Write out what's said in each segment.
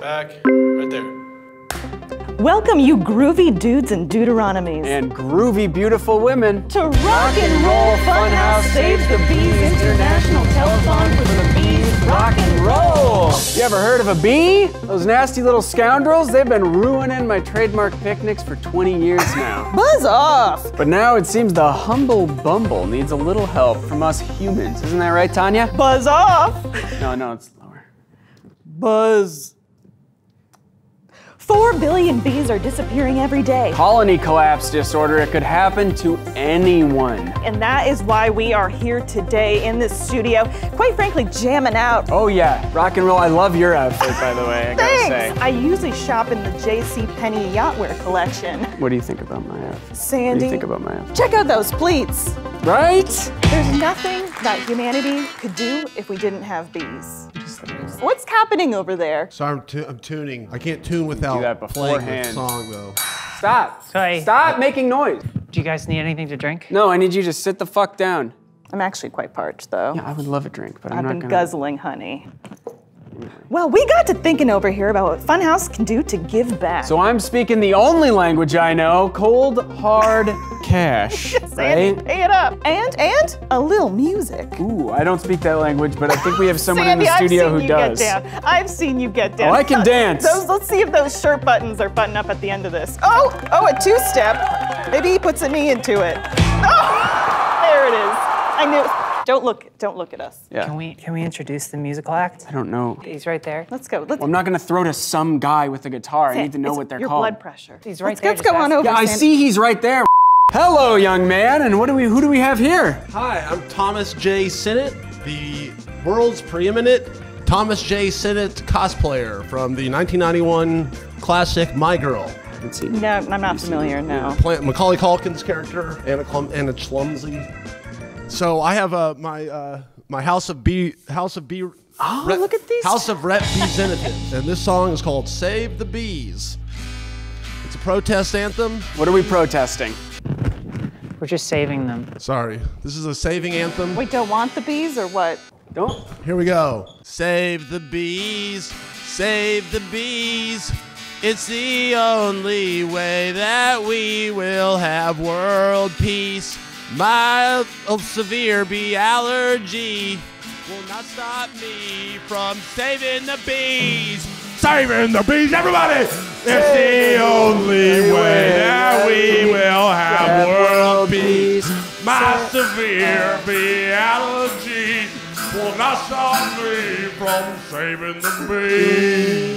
back, right there. Welcome you groovy dudes and Deuteronomies. And groovy beautiful women. To Rock and Roll Funhouse Saves the Bees International Telethon for the Bees Rock and Roll. You ever heard of a bee? Those nasty little scoundrels, they've been ruining my trademark picnics for 20 years now. Buzz off! But now it seems the humble bumble needs a little help from us humans. Isn't that right, Tanya? Buzz off! No, it's lower. Buzz. 4 billion bees are disappearing every day. Colony collapse disorder, it could happen to anyone. And that is why we are here today in this studio, quite frankly, jamming out. Oh yeah, rock and roll, I love your outfit, by the way, I gotta say. I usually shop in the JCPenney yachtwear collection. What do you think about my outfit? Sandy. What do you think about my outfit? Check out those pleats. Right? There's nothing that humanity could do if we didn't have bees. What's happening over there? Sorry, I'm tuning. I can't tune without playing the song, though. Stop. Sorry. Stop making noise. Do you guys need anything to drink? No, I need you to sit the fuck down. I'm actually quite parched, though. Yeah, I would love a drink, but I'm not gonna. I've been guzzling honey. Well, we got to thinking over here about what Funhouse can do to give back. So I'm speaking the only language I know, cold, hard cash, Sandy, right? Pay it up. And a little music. Ooh, I don't speak that language, but I think we have someone Sandy, in the studio who does. I've seen you get down. Oh, I can dance. Let's see if those shirt buttons are buttoned up at the end of this. Oh, a two-step. Maybe he puts a knee into it. Oh, there it is. I knew. Don't look at us. Yeah. Can we introduce the musical act? I don't know. He's right there. Let's go. Well, I'm not gonna throw to some guy with a guitar. I need to know what they're called. Your blood pressure. He's right there. Let's go on over. Yeah, I see he's right there. Hello, young man. And who do we have here? Hi, I'm Thomas J. Sinnott, the world's preeminent Thomas J. Sinnott cosplayer from the 1991 classic My Girl. No, I'm not familiar. No. Macaulay Culkin's character, Anna Chlumsy. So I have my House of Bee. Oh, look at these. House of Representatives, and this song is called "Save the Bees." It's a protest anthem. What are we protesting? We're just saving them. Sorry, this is a saving anthem. We don't want the bees or what? Don't. Here we go. Save the bees. Save the bees. It's the only way that we will have world peace. My severe bee allergy will not stop me from saving the bees. Saving the bees, everybody! It's the only way that we will have world peace. My severe bee allergy will not stop me from saving the bees.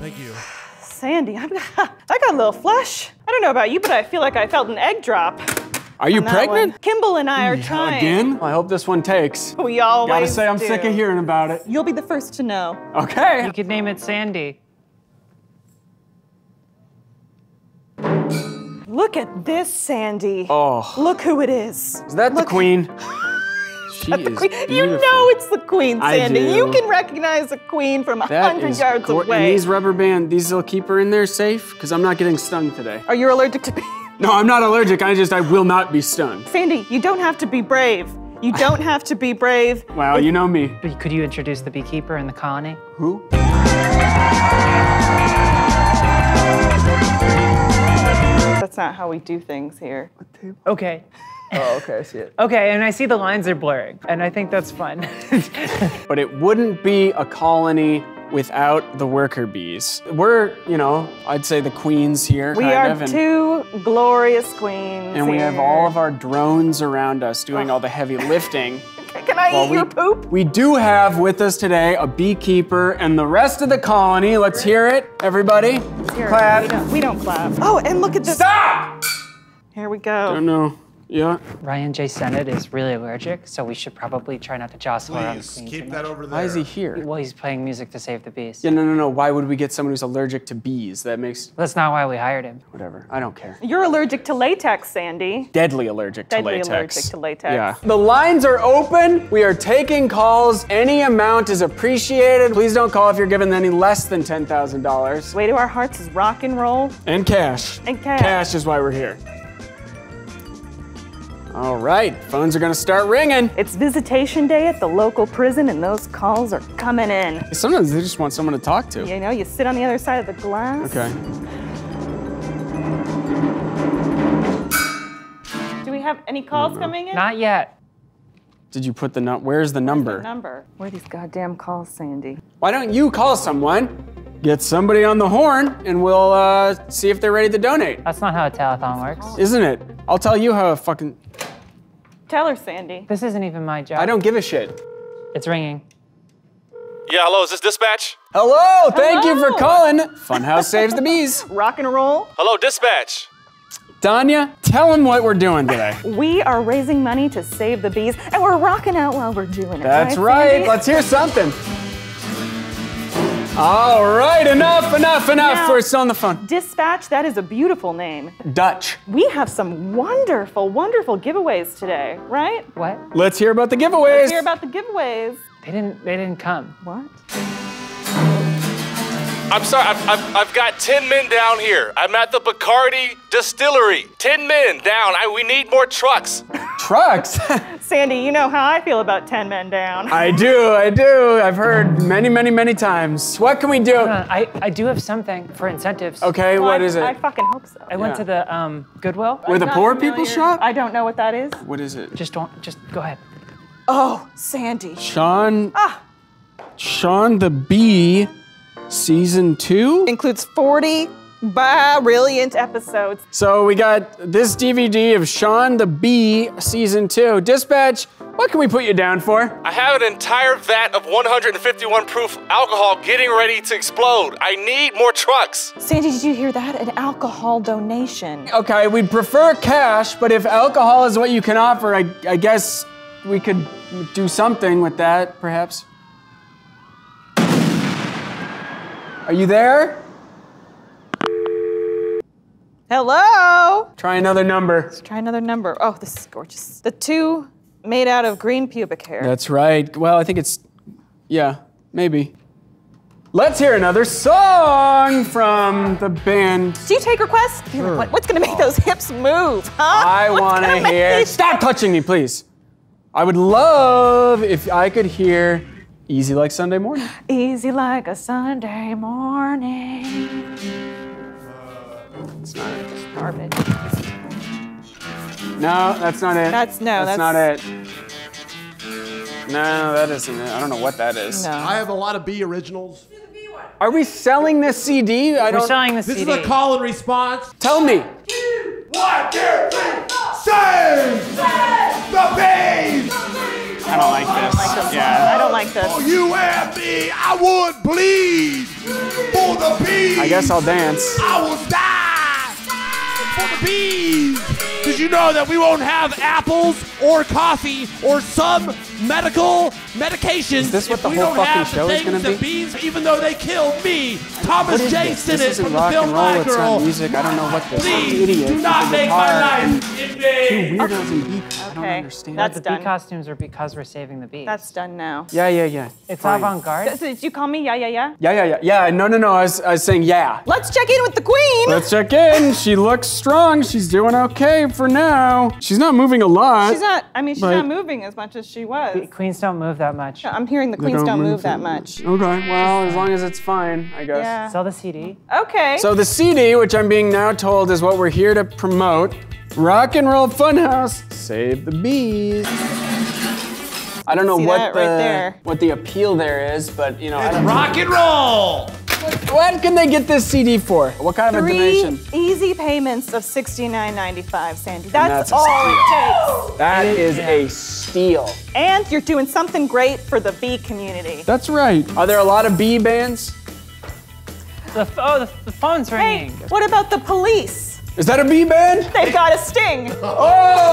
Thank you. Sandy, I got a little flush. I don't know about you, but I feel like I felt an egg drop. Are you pregnant? Kimball and I are trying. Again? Well, I hope this one takes. We always do. Gotta say I'm sick of hearing about it. You'll be the first to know. Okay. You could name it Sandy. Look at this, Sandy. Oh. Look who it is. Is that the queen? She is beautiful. You know it's the queen, Sandy. I do. You can recognize a queen from 100 yards away. And these rubber band, these will keep her in there safe? Because I'm not getting stung today. Are you allergic to bees? No, I'm not allergic, I will not be stung. Sandy, you don't have to be brave. You don't have to be brave. Wow, you know me. Could you introduce the beekeeper in the colony? Who? That's not how we do things here. Okay. Oh, okay, I see it. Okay, and I see the lines are blurring, and I think that's fun. But it wouldn't be a colony without the worker bees. We're, I'd say the queens here. We are two glorious queens. And we have all of our drones around us doing all the heavy lifting. Can I eat your poop? We do have with us today a beekeeper and the rest of the colony. Let's hear it, everybody. Clap. We don't clap. Oh, and look at this. Stop! Here we go. I don't know. Yeah. Ryan J. Sinnott is really allergic, so we should probably try not to jostle around the queens. Keep that over there. Why is he here? Well, he's playing music to save the bees. Yeah, no. Why would we get someone who's allergic to bees? That's not why we hired him. Whatever. I don't care. You're allergic to latex, Sandy. Deadly allergic to latex. Deadly allergic to latex. Yeah. The lines are open. We are taking calls. Any amount is appreciated. Please don't call if you're given any less than $10,000. Way to our hearts is rock and roll. And cash. Cash is why we're here. All right, phones are gonna start ringing. It's visitation day at the local prison and those calls are coming in. Sometimes they just want someone to talk to. You know, you sit on the other side of the glass. Okay. Do we have any calls coming in? Not yet. Did you put the number? Where's the number? Where's the number? Where are these goddamn calls, Sandy? Why don't you call someone? Get somebody on the horn, and we'll see if they're ready to donate. That's not how a telethon works. Isn't it? I'll tell you how a fucking... Tell her, Sandy. This isn't even my job. I don't give a shit. It's ringing. Yeah, hello, is this dispatch? Hello, thank you for calling. Funhouse saves the bees. Rock and roll. Hello, dispatch. Danya, tell them what we're doing today. We are raising money to save the bees, and we're rocking out while we're doing it. That's right, Sandy? Let's hear something. All right, enough. Now, we're still on the phone. Dispatch, that is a beautiful name. Dutch. We have some wonderful, wonderful giveaways today, right? What? Let's hear about the giveaways. Let's hear about the giveaways. They didn't come. What? I'm sorry, I've got 10 men down here. I'm at the Bacardi Distillery. 10 men down, we need more trucks. Trucks? Sandy, you know how I feel about 10 men down. I do. I've heard many, many, many times. What can we do? I do have something for incentives. Okay, well, what is it? I fucking hope so. I went to the Goodwill. Where the poor people shop? I don't know what that is. What is it? Just go ahead. Oh, Sandy. Shaun the Bee. Season 2? Includes 40 brilliant episodes. So we got this DVD of Shaun the Bee, Season 2. Dispatch, what can we put you down for? I have an entire vat of 151 proof alcohol getting ready to explode. I need more trucks. Sandy, did you hear that? An alcohol donation. Okay, we'd prefer cash, but if alcohol is what you can offer, I guess we could do something with that, perhaps. Are you there? Hello? Try another number. Let's try another number. Oh, this is gorgeous. The two made out of green pubic hair. That's right. Well, I think it's, yeah, maybe. Let's hear another song from the band. Do you take requests? Sure. What's gonna make those hips move, huh? I wanna hear, stop touching me, please. I would love if I could hear Easy Like Sunday Morning. Easy like a Sunday morning. It's not it. It's garbage. No, that's not it. That's not it. No, that isn't it. I don't know what that is. No. I have a lot of B originals. Do the B one. Are we selling this CD? We're selling the CD. This is a call and response. Tell me. 1, 2, 3, 4. Save the bees! I don't like this. I don't like this. Oh, you and me, I would bleed for the bees. I guess I'll dance. I will die for the bees. Did you know that we won't have apples or coffee or some medication? Is this what the whole fucking show is going to be? The bees, even though they killed me, Thomas J. Sinnott from the film My Girl. Music. I don't know what this is. Please do not make my life in vain. Two weirdos and bees. Okay. I don't understand. That's done. The bee costumes are because we're saving the bees. That's done now. Yeah. It's avant-garde. So did you call me yeah? No, I was saying yeah. Let's check in with the queen. Let's check in. She looks strong. She's doing okay for now. She's not moving a lot. She's not moving as much as she was. Queens don't move that much. I'm hearing the queens don't move that much. Okay, well, as long as it's fine, I guess. Yeah. Sell the CD. Okay. So the CD, which I'm being now told is what we're here to promote, Rock and Roll Funhouse, Save the Bees. I don't know what the appeal there is, but you know, I don't rock and roll. What can they get this CD for? What kind of a donation? 3 easy payments of $69.95, Sandy. That's all it takes. That is a steal. And you're doing something great for the bee community. That's right. Are there a lot of bee bands? The phone's ringing. Hey, what about the police? Is that a bee band? They've got a sting. Oh!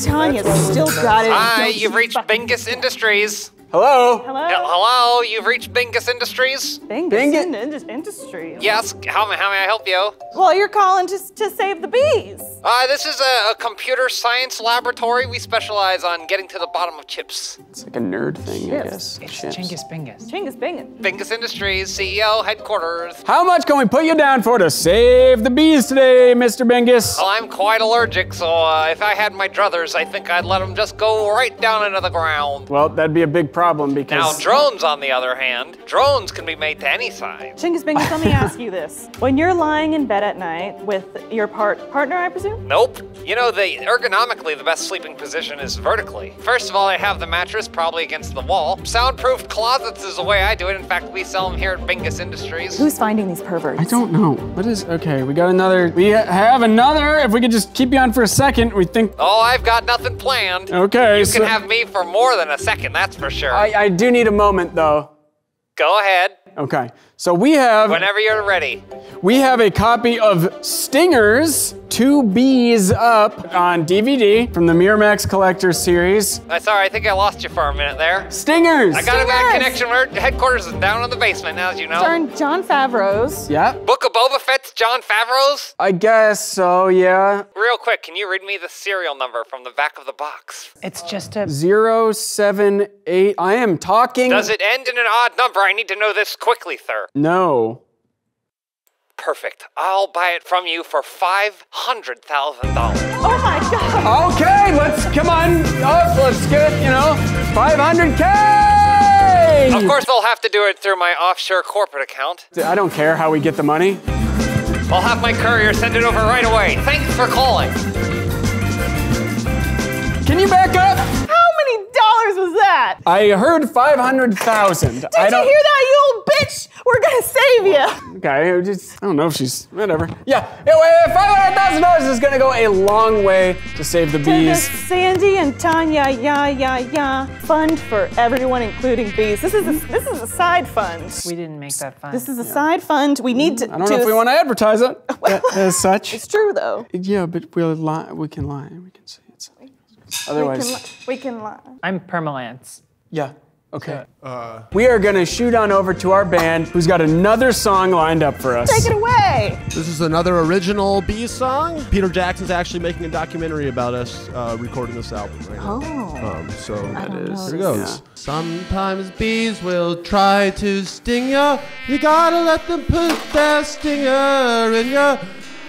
Tanya's still got it. Hi, you've reached Bingus Industries. Hello? Hello? Hello, you've reached Bingus Industries? Bingus Industries? Yes, how may I help you? Well, you're calling to save the bees. This is a computer science laboratory. We specialize on getting to the bottom of chips. It's like a nerd thing, chips. I guess. It's chips. Chingus Bingus. Chingus Bingus. Bingus Industries, CEO, headquarters. How much can we put you down for to save the bees today, Mr. Bingus? Well, I'm quite allergic, so if I had my druthers, I think I'd let them just go right down into the ground. Well, that'd be a big problem because... Now, drones, on the other hand, drones can be made to any size. Chingus Bingus, let me ask you this. When you're lying in bed at night with your partner, I presume? Nope. You know, ergonomically, the best sleeping position is vertically. First of all, I have the mattress probably against the wall. Soundproof closets is the way I do it. In fact, we sell them here at Bingus Industries. Who's finding these perverts? I don't know. What is... Okay, we have another. If we could just keep you on for a second, we think... Oh, I've got nothing planned. Okay, you can have me for more than a second, that's for sure. I do need a moment, though. Go ahead. Okay, so we have... Whenever you're ready. We have a copy of Stingers, Two Bees Up, on DVD from the Miramax Collector Series. Sorry, I think I lost you for a minute there. Stingers! I got a bad connection. Our headquarters is down in the basement now, as you know. Starring John Favreau's. Yeah. Book of Boba Fett's John Favreau's? I guess so, yeah. Real quick, can you read me the serial number from the back of the box? It's just a... 078. I am talking... Does it end in an odd number? I need to know this quickly, sir. No. Perfect. I'll buy it from you for $500,000. Oh my God! Okay, let's get it, you know, 500K! Of course, they'll have to do it through my offshore corporate account. I don't care how we get the money. I'll have my courier send it over right away. Thanks for calling. Can you back up? How many dollars was that? I heard 500,000. Did you hear that, you old bitch? We're gonna save you. Okay, I don't know if she's, whatever. Yeah, $500,000 is gonna go a long way to save the bees. To the Sandy and Tanya, fund for everyone, including bees. This is a side fund. We didn't make that fund. This is a side fund. We need to. I don't know if we want to advertise it as such. It's true though. Yeah, but we can lie. We can say it's. Otherwise, we can lie. I'm Permalance. Yeah. Okay. We are gonna shoot on over to our band, who's got another song lined up for us. Take it away! This is another original Bees song. Peter Jackson's actually making a documentary about us recording this album right now. Oh. So that is. Here it goes. Yeah. Sometimes bees will try to sting ya. You gotta let them put their stinger in ya.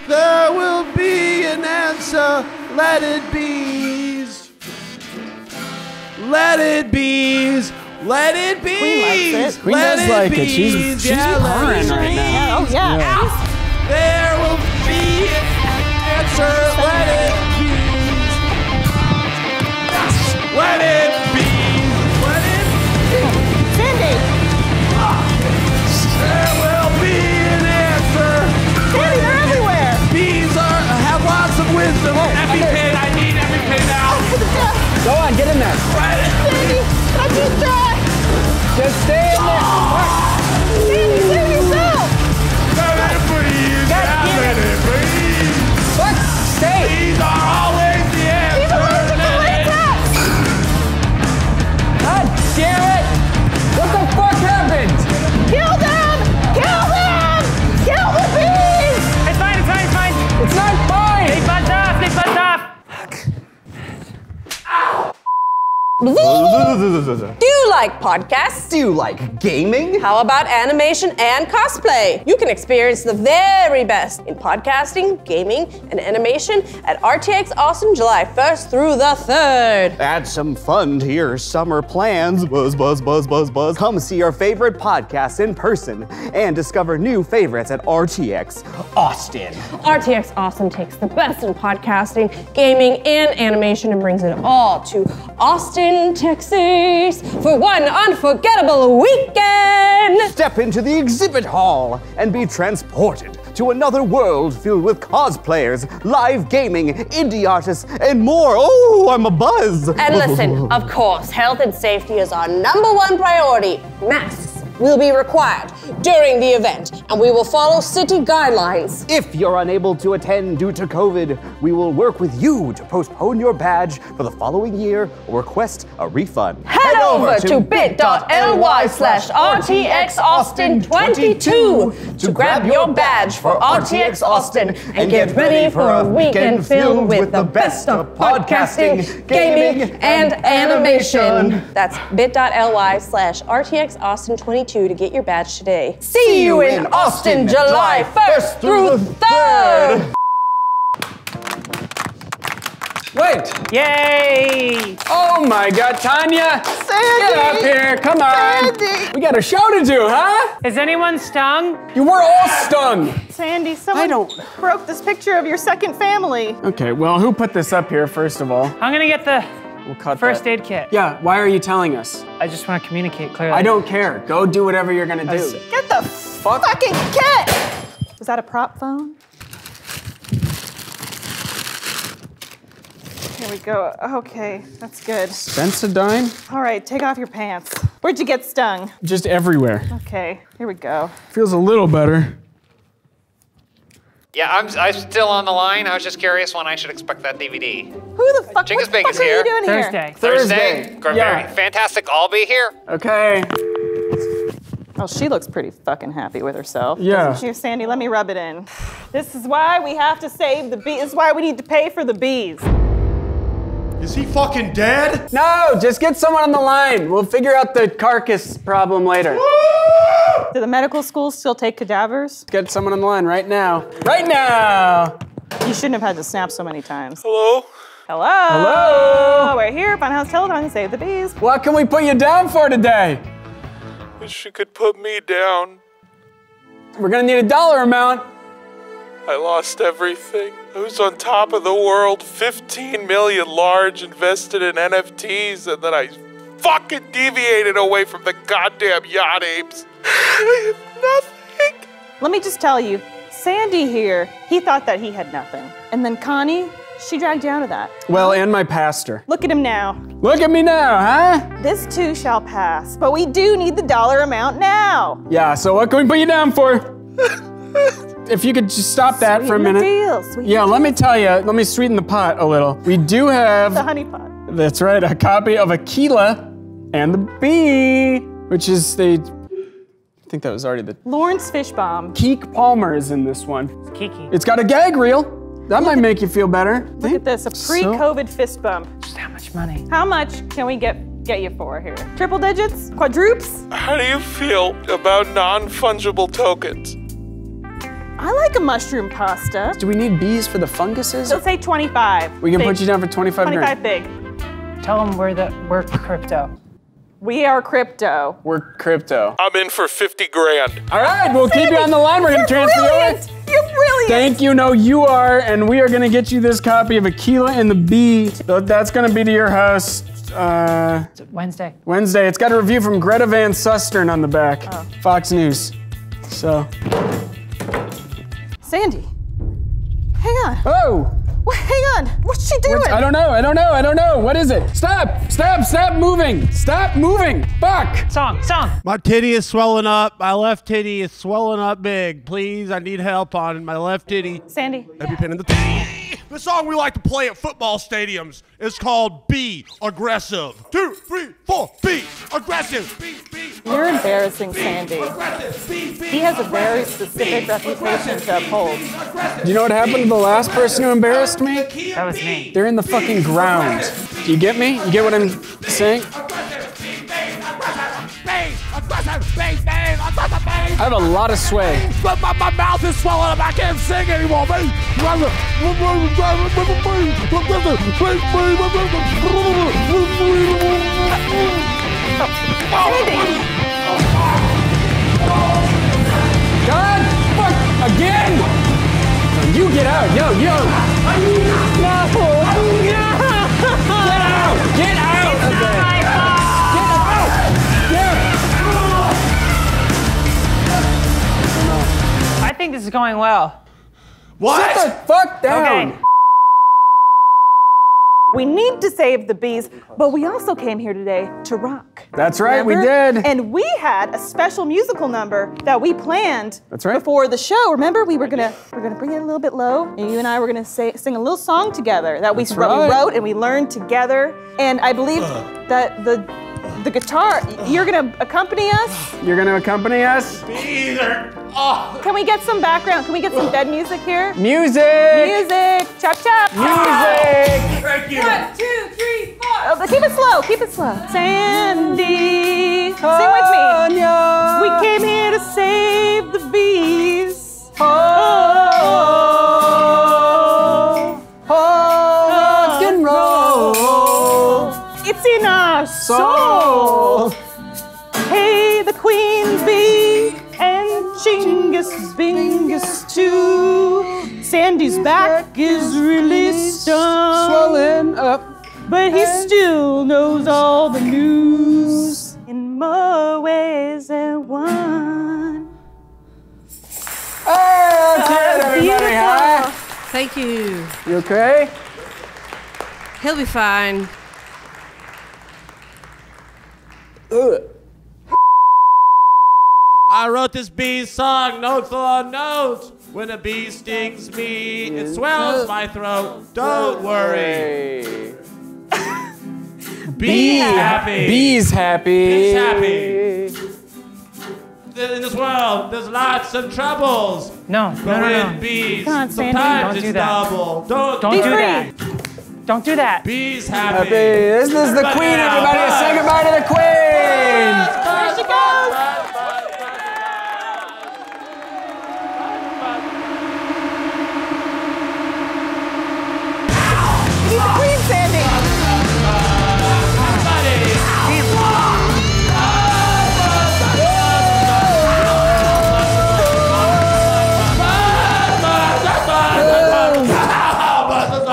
There will be an answer. Let it bees. Let it bees. Let it be. Queen loves it. She's hollering right now. Oh, yeah. There will be an answer. Let it be. Let it be. Let it be. Cindy. There will be an answer. Cindy, they're everywhere. Bees have lots of wisdom. EpiPen, I need EpiPen now. Go on, get in there. Let it be. I did that. Just stay in there. Sandy, save yourself. Let it breathe. Let it breathe. Look, stay. These are always the answer. He's allergic. God damn it. What the fuck happened? Kill them. Kill them. Kill the bees. It's fine. It's fine. It's fine. It's not fine. They buzzed off. They buzzed off. Do you like podcasts? Do you like gaming? How about animation and cosplay? You can experience the very best in podcasting, gaming, and animation at RTX Austin, July 1st through the 3rd. Add some fun to your summer plans. Buzz, buzz, buzz, buzz, buzz. Come see your favorite podcasts in person and discover new favorites at RTX Austin. RTX Austin takes the best in podcasting, gaming, and animation and brings it all to Austin, Texas, for one unforgettable weekend. Step into the exhibit hall and be transported to another world filled with cosplayers, live gaming, indie artists, and more. Oh, I'm a buzz. And listen, of course, health and safety is our number one priority. Masks, will be required during the event, and we will follow city guidelines. If you're unable to attend due to COVID, we will work with you to postpone your badge for the following year or request a refund. Head over to bit.ly/RTX Austin 22 to grab your badge for RTX Austin and get ready for a weekend filled with the best of podcasting, gaming, and animation. That's bit.ly/RTX Austin 22 to get your badge today. See you in Austin, July 1st through 3rd. Wait! Yay! Oh my God, Tanya! Sandy! Get up here, come on! Sandy! We got a show to do, huh? Is anyone stung? You were all stung! Sandy, someone broke this picture of your second family. Okay, well, who put this up here, first of all? I'm gonna get the first aid kit. Yeah, why are you telling us? I just want to communicate clearly. I don't care. Go do whatever you're gonna do. Get the fucking kit! Was that a prop phone? Here we go. Okay, that's good. Spence-a-dime? All right, take off your pants. Where'd you get stung? Just everywhere. Okay, here we go. Feels a little better. Yeah, I'm still on the line. I was just curious when I should expect that DVD. Who the fuck, Bingus is here. Are you doing here? Thursday. Yeah. Fantastic, I'll be here. Okay. Well, she looks pretty fucking happy with herself. Yeah. Doesn't she, Sandy? Let me rub it in. This is why we have to save the bees. This is why we need to pay for the bees. Is he fucking dead? No, just get someone on the line. We'll figure out the carcass problem later. Do the medical schools still take cadavers? Get someone on the line right now. Right now! You shouldn't have had to snap so many times. Hello? Hello? Hello? We're here, Funhouse Telethon, Save the Bees. What can we put you down for today? Wish you could put me down. We're gonna need a dollar amount. I lost everything. I was on top of the world, 15 million large, invested in NFTs, and then I fucking deviated away from the goddamn yacht apes. I have nothing. Let me just tell you, Sandy here, he thought that he had nothing. And then Connie, she dragged you out of that. Well, and my pastor. Look at him now. Look at me now, huh? This too shall pass, but we do need the dollar amount now. Yeah, so what can we put you down for? If you could just stop that for a minute. Yeah, let me tell you, let me sweeten the pot a little. We do have... the honey pot. That's right, a copy of Aquila and the Bee, which is the... I think that was already the... Lawrence Fishbaum. Kiki Palmer is in this one. It's Kiki. It's got a gag reel. That might make you feel better. Look at this, a pre-COVID fist bump. Just how much money? How much can we get you for here? Triple digits? Quadruples? How do you feel about non-fungible tokens? I like a mushroom pasta. Do we need bees for the funguses? Let's say 25. We can put you down for 25 grand. 25 big. Tell them we're crypto. We are crypto. We're crypto. I'm in for 50 grand. All right, we'll keep you on the line. We're gonna transfer you over. You're brilliant. Thank you, no, you are, and we are gonna get you this copy of Aquila and the Bee. That's gonna be to your house. Wednesday. Wednesday, it's got a review from Greta Van Sustern on the back. Oh. Fox News, so. Sandy, hang on. Oh! Well, hang on, what's she doing? I don't know, what is it? Stop moving, fuck! Song. My titty is swelling up, my left titty is swelling up big. Please, I need help on my left titty. Sandy. Every pin in the titty. The song we like to play at football stadiums is called Be Aggressive. 2, 3, 4, Be Aggressive. Be. You're embarrassing Sandy. He has a very specific reputation to uphold. Do you know what happened to the last person who embarrassed me? That was me. They're in the fucking ground. Do you get me? You get what I'm saying? I have a lot of sway. But my mouth is swollen up. I can't sing anymore. Sandy! God, fuck, again! You get out, yo! No! Get out! It's not my fault! Get out! I think this is going well. What? Sit the fuck down! Okay. We need to save the bees, but we also came here today to rock. That's right, we did. And we had a special musical number that we planned before the show. Remember, we're gonna bring it a little bit low, and you and I were gonna sing a little song together that we wrote and we learned together. And I believe that the guitar, you're gonna accompany us? You're gonna accompany us? Can we get some background? Can we get some bed music here? Music! Music! Chop chop! Music! Thank you! 1, 2, 3, 4! Oh, but keep it slow, keep it slow. Sandy, sing with me. We came here to save the bees. It's in our soul. Hey, the queen bee and Chingus Bingus too. Sandy's back is really swollen up, but he still knows all the news in more ways than one. Oh, cheers, everybody! Hi. Thank you. You okay? He'll be fine. I wrote this bee song, note for note. When a bee stings me, it swells my throat. Don't worry. Bee happy. Bee's happy. Bee's happy. In this world, there's lots of troubles. No. Bees, come on, Sandy. Sometimes it's double. Don't do that. Don't do that. Bees happy. This is the queen, everybody. Say goodbye to the queen. There she goes. She's the queen, Sandy.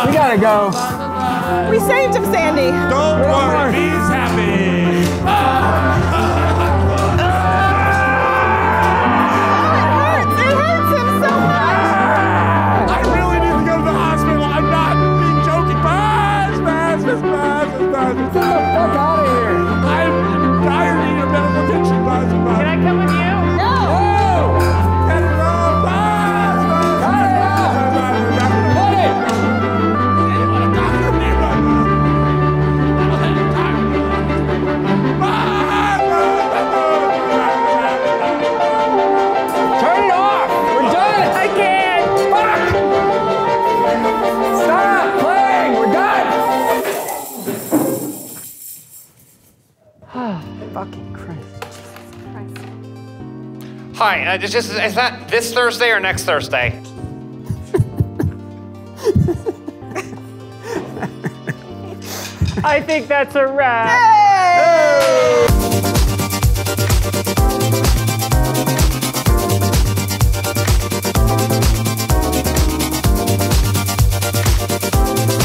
We gotta go. We saved him, Sandy. Don't worry, he's happy. Oh, it hurts. It hurts him so much. I really need to go to the hospital. I'm not being joking. Get the fuck out of here. I'm dying of medical attention. Can I come with you? Hi, is that this Thursday or next Thursday? I think that's a wrap. Hey! Hey!